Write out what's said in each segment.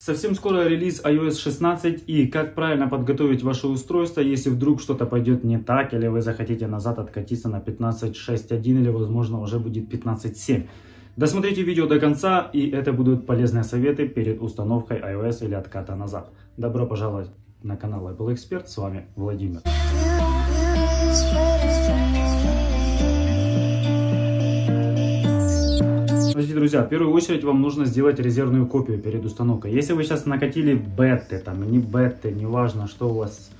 Совсем скоро релиз iOS 16 и как правильно подготовить ваше устройство, если вдруг что-то пойдет не так или вы захотите назад откатиться на 15.6.1 или возможно уже будет 15.7. Досмотрите видео до конца, и это будут полезные советы перед установкой iOS или отката назад. Добро пожаловать на канал Apple Expert, с вами Владимир. Друзья, в первую очередь вам нужно сделать резервную копию перед установкой. Если вы сейчас накатили беты, там, не беты, неважно, что у вас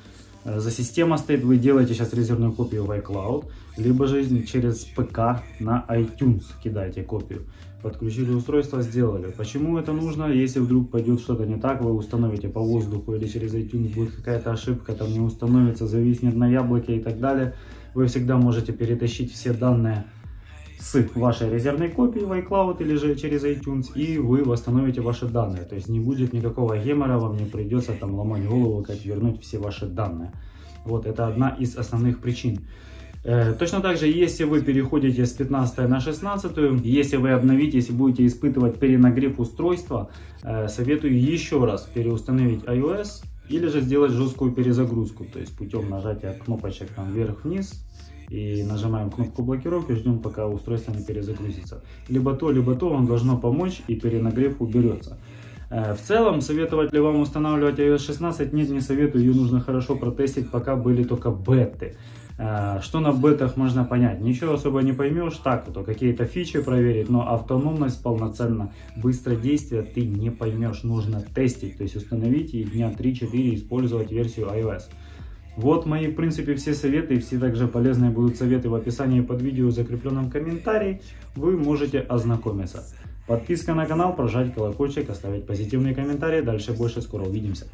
за система стоит, вы делаете сейчас резервную копию в iCloud, либо же через ПК на iTunes кидаете копию. Подключили устройство, сделали. Почему это нужно? Если вдруг пойдет что-то не так, вы установите по воздуху или через iTunes, будет какая-то ошибка, там не установится, зависнет на яблоке и так далее. Вы всегда можете перетащить все данные с вашей резервной копией в iCloud или же через iTunes, и вы восстановите ваши данные. То есть не будет никакого гемора, вам не придется там ломать голову, как вернуть все ваши данные. Вот, это одна из основных причин. Точно так же, если вы переходите с 15 на 16, если вы обновите, если будете испытывать перенагрев устройства, советую еще раз переустановить iOS или же сделать жесткую перезагрузку, то есть путем нажатия кнопочек там вверх-вниз, и нажимаем кнопку блокировки, ждем, пока устройство не перезагрузится. Либо то вам должно помочь, и перенагрев уберется. В целом, советовать ли вам устанавливать iOS 16? Нет, не советую, ее нужно хорошо протестить, пока были только беты. Что на бетах можно понять? Ничего особо не поймешь, так вот, какие-то фичи проверить, но автономность полноценно, быстро действие ты не поймешь, нужно тестить, то есть установить и дня 3-4 использовать версию iOS. Вот мои, в принципе, все советы, и все также полезные будут советы в описании под видео в закрепленном комментарии, вы можете ознакомиться. Подписка на канал, прожать колокольчик, оставить позитивные комментарии, дальше больше, скоро увидимся.